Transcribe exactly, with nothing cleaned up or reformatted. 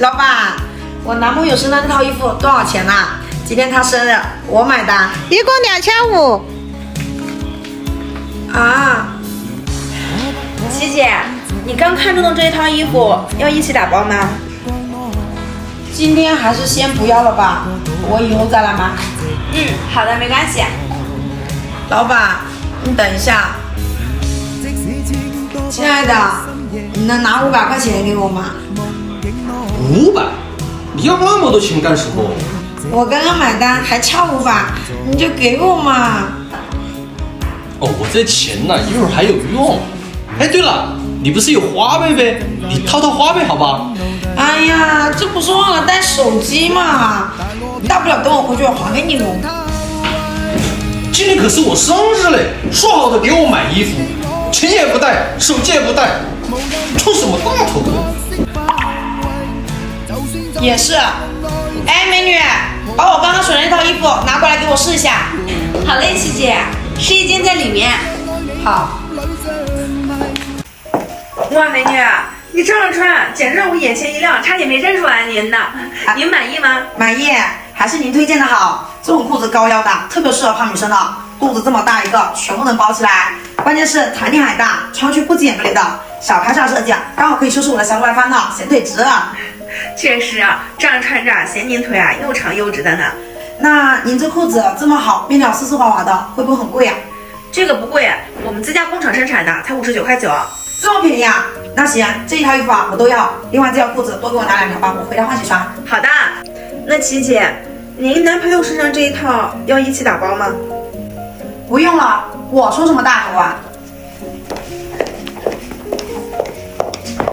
老板，我男朋友身上这套衣服多少钱啊？今天他生日，我买的，一共两千五。啊，琪姐，你刚看中的这一套衣服要一起打包吗？今天还是先不要了吧，我以后再来买。嗯，好的，没关系。老板，你等一下。亲爱的，你能拿五百块钱给我吗？五百？你要那么多钱干什么？我刚刚买单还差五百，你就给我嘛。哦，我这钱呢，一会儿还有用。哎，对了，你不是有花呗呗？你掏掏花呗好吧？哎呀，这不是忘了带手机嘛？大不了等我回去我还给你喽。今天可是我生日嘞，说好的给我买衣服，钱也不带，手机也不带，出什么大头呢？也是。哎，美女，把我刚刚选的那套衣服拿过来给我试一下。好嘞，琪姐，试衣间在里面。好。哇，美女，你这样穿简直让我眼前一亮，差点没认出来您呢。啊、您满意吗？满意，还是您推荐的好。这种裤子高腰的，特别适合胖女生的。肚子这么大一个，全部能包起来。关键是弹力还大，穿去不减肥的。小开叉设计，刚好可以修饰我的小拐弯呢，显腿直。确实啊，这样穿着显您腿啊又长又直的呢。那您这裤子这么好，面料丝丝滑滑的，会不会很贵啊？这个不贵，我们自家工厂生产的，才五十九块九。这么便宜啊！那行，这一套衣服啊我都要，另外这条裤子多给我拿两条吧，我回家换洗穿。好的。那琪姐，您男朋友身上这一套要一起打包吗？不用了，我说什么大头啊？